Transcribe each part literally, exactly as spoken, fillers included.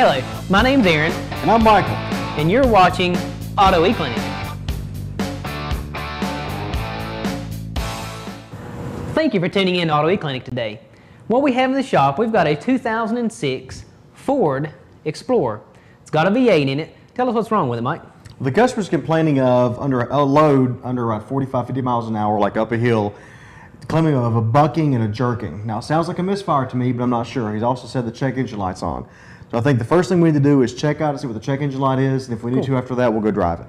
Hello, my name's Aaron. And I'm Michael. And you're watching Auto eClinic. Thank you for tuning in to Auto eClinic today. What we have in the shop, we've got a two thousand six Ford Explorer. It's got a V eight in it. Tell us what's wrong with it, Mike. The customer's complaining of under a load under around forty-five, fifty miles an hour, like up a hill, claiming of a bucking and a jerking. Now, it sounds like a misfire to me, but I'm not sure. He's also said the check engine light's on. So I think the first thing we need to do is check out and see what the check engine light is, and if we need cool. to after that, we'll go drive it.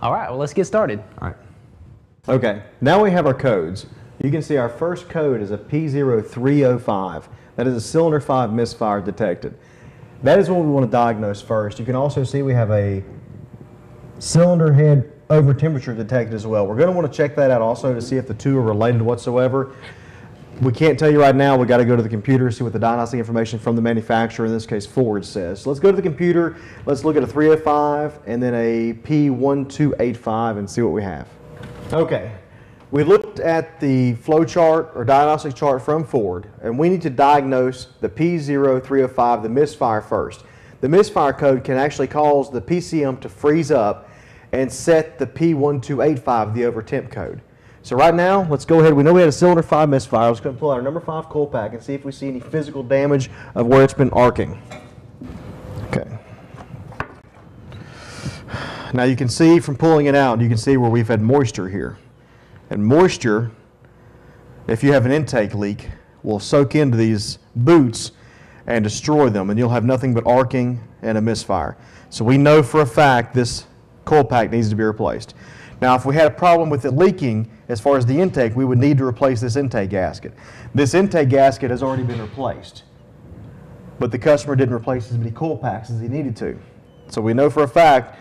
All right, well, let's get started. All right. Okay, now we have our codes. You can see our first code is a P zero three zero five. That is a cylinder five misfire detected. That is what we want to diagnose first. You can also see we have a cylinder head over temperature detected as well. We're going to want to check that out also to see if the two are related whatsoever. We can't tell you right now. We've got to go to the computer, see what the diagnostic information from the manufacturer, in this case Ford, says. So let's go to the computer. Let's look at a three oh five and then a P one two eight five and see what we have. Okay. We looked at the flow chart or diagnostic chart from Ford, and we need to diagnose the P zero three zero five, the misfire, first. The misfire code can actually cause the P C M to freeze up and set the P one two eight five, the over temp code. So right now, let's go ahead. We know we had a cylinder five misfire. Let's go and pull out our number five coil pack and see if we see any physical damage of where it's been arcing. Okay. Now you can see from pulling it out, you can see where we've had moisture here. And moisture, if you have an intake leak, will soak into these boots and destroy them, and you'll have nothing but arcing and a misfire. So we know for a fact this coil pack needs to be replaced. Now, if we had a problem with it leaking, as far as the intake, we would need to replace this intake gasket. This intake gasket has already been replaced, but the customer didn't replace as many coil packs as he needed to. So we know for a fact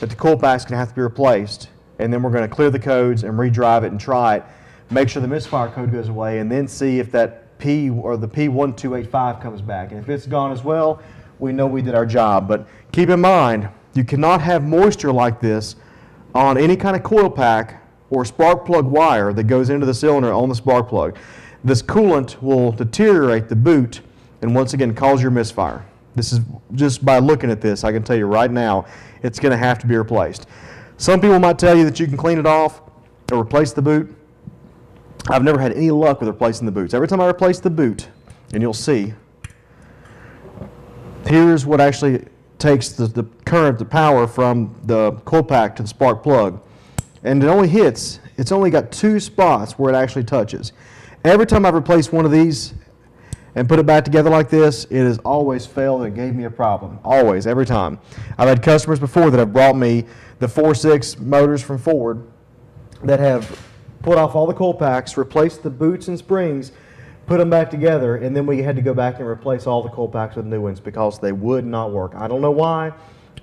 that the coil pack's going to have to be replaced, and then we're going to clear the codes and redrive it and try it, make sure the misfire code goes away, and then see if that P or the P one two eight five comes back. And if it's gone as well, we know we did our job. But keep in mind, you cannot have moisture like this on any kind of coil pack or spark plug wire that goes into the cylinder on the spark plug. This coolant will deteriorate the boot and once again cause your misfire. This is just by looking at this, I can tell you right now, it's going to have to be replaced. Some people might tell you that you can clean it off or replace the boot. I've never had any luck with replacing the boots. Every time I replace the boot, and you'll see, here's what actually takes the, the current, the power from the coil pack to the spark plug. And it only hits, it's only got two spots where it actually touches. Every time I've replaced one of these and put it back together like this, it has always failed and gave me a problem. Always, every time. I've had customers before that have brought me the four six motors from Ford that have put off all the coil packs, replaced the boots and springs, put them back together, and then we had to go back and replace all the coil packs with new ones because they would not work. I don't know why.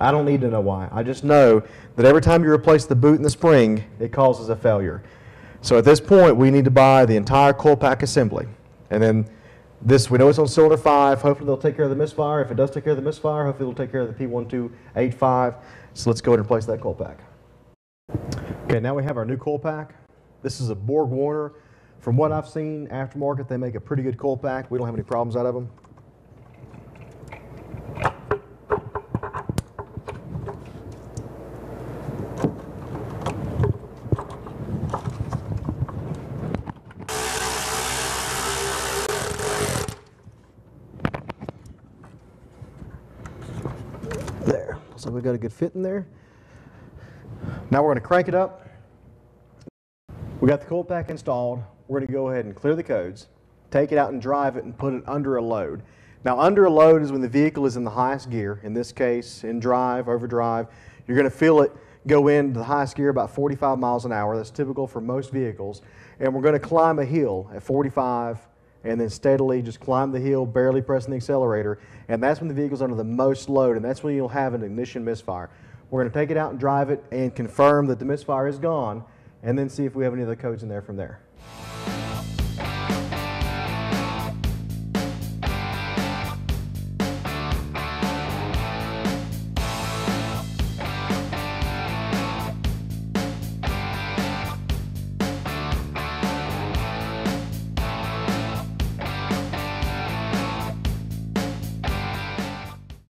I don't need to know why. I just know that every time you replace the boot and the spring, it causes a failure. So at this point, we need to buy the entire coil pack assembly, and then this, we know it's on cylinder five. Hopefully they'll take care of the misfire. If it does take care of the misfire, hopefully it'll take care of the P one two eight five. So let's go ahead and replace that coil pack. Okay, now we have our new coil pack. This is a Borg Warner. From what I've seen, aftermarket, they make a pretty good coil pack. We don't have any problems out of them. There, looks like we got a good fit in there. Now we're going to crank it up. We got the coil pack installed. We're going to go ahead and clear the codes, take it out and drive it and put it under a load. Now, under a load is when the vehicle is in the highest gear. In this case, in drive, overdrive, you're going to feel it go into the highest gear about forty-five miles an hour. That's typical for most vehicles. And we're going to climb a hill at forty-five and then steadily just climb the hill, barely pressing the accelerator. And that's when the vehicle's under the most load, and that's when you'll have an ignition misfire. We're going to take it out and drive it and confirm that the misfire is gone, and then see if we have any other codes in there from there.